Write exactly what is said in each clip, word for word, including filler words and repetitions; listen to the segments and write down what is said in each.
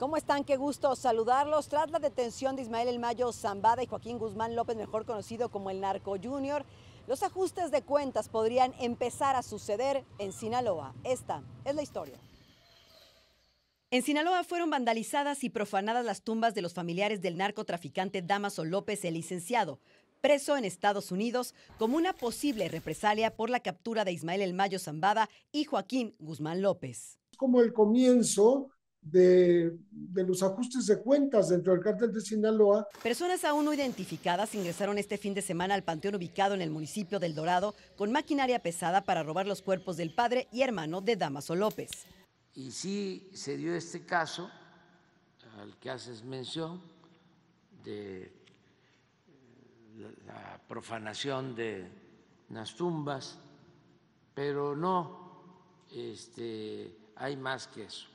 ¿Cómo están? Qué gusto saludarlos. Tras la detención de Ismael El Mayo Zambada y Joaquín Guzmán López, mejor conocido como el Narco Junior, los ajustes de cuentas podrían empezar a suceder en Sinaloa. Esta es la historia. En Sinaloa fueron vandalizadas y profanadas las tumbas de los familiares del narcotraficante Dámaso López, el licenciado, preso en Estados Unidos como una posible represalia por la captura de Ismael El Mayo Zambada y Joaquín Guzmán López. Como el comienzo De, de los ajustes de cuentas dentro del cártel de Sinaloa. Personas aún no identificadas ingresaron este fin de semana al panteón ubicado en el municipio del Dorado con maquinaria pesada para robar los cuerpos del padre y hermano de Dámaso López. Y sí se dio este caso al que haces mención de la profanación de las tumbas, pero no este, hay más que eso.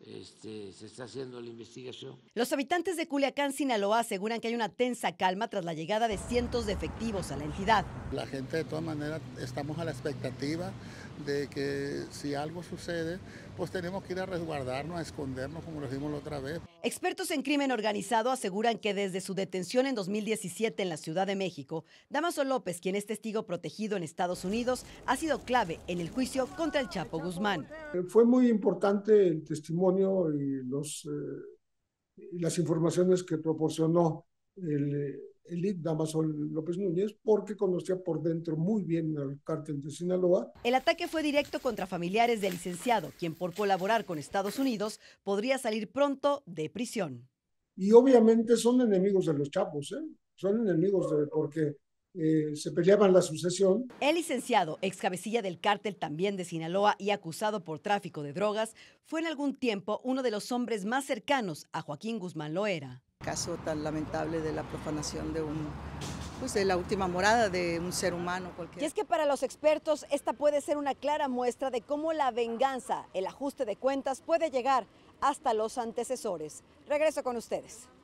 Este, se está haciendo la investigación. Los habitantes de Culiacán, Sinaloa, aseguran que hay una tensa calma tras la llegada de cientos de efectivos a la entidad. La gente, de todas maneras, estamos a la expectativa de que si algo sucede, pues tenemos que ir a resguardarnos, a escondernos, como lo hicimos la otra vez. Expertos en crimen organizado aseguran que desde su detención en dos mil diecisiete en la Ciudad de México, Dámaso López, quien es testigo protegido en Estados Unidos, ha sido clave en el juicio contra el Chapo Guzmán. Fue muy importante el testimonio y los, eh, las informaciones que proporcionó el, el I C Dámaso López Núñez, porque conocía por dentro muy bien al cártel de Sinaloa. El ataque fue directo contra familiares del licenciado, quien por colaborar con Estados Unidos podría salir pronto de prisión. Y obviamente son enemigos de los chapos, ¿eh? Son enemigos de, porque... Eh, se peleaban la sucesión. El licenciado, ex cabecilla del cártel también de Sinaloa y acusado por tráfico de drogas, fue en algún tiempo uno de los hombres más cercanos a Joaquín Guzmán Loera. Caso tan lamentable de la profanación de un, pues de la última morada de un ser humano cualquiera. Y es que para los expertos esta puede ser una clara muestra de cómo la venganza, el ajuste de cuentas, puede llegar hasta los antecesores. Regreso con ustedes.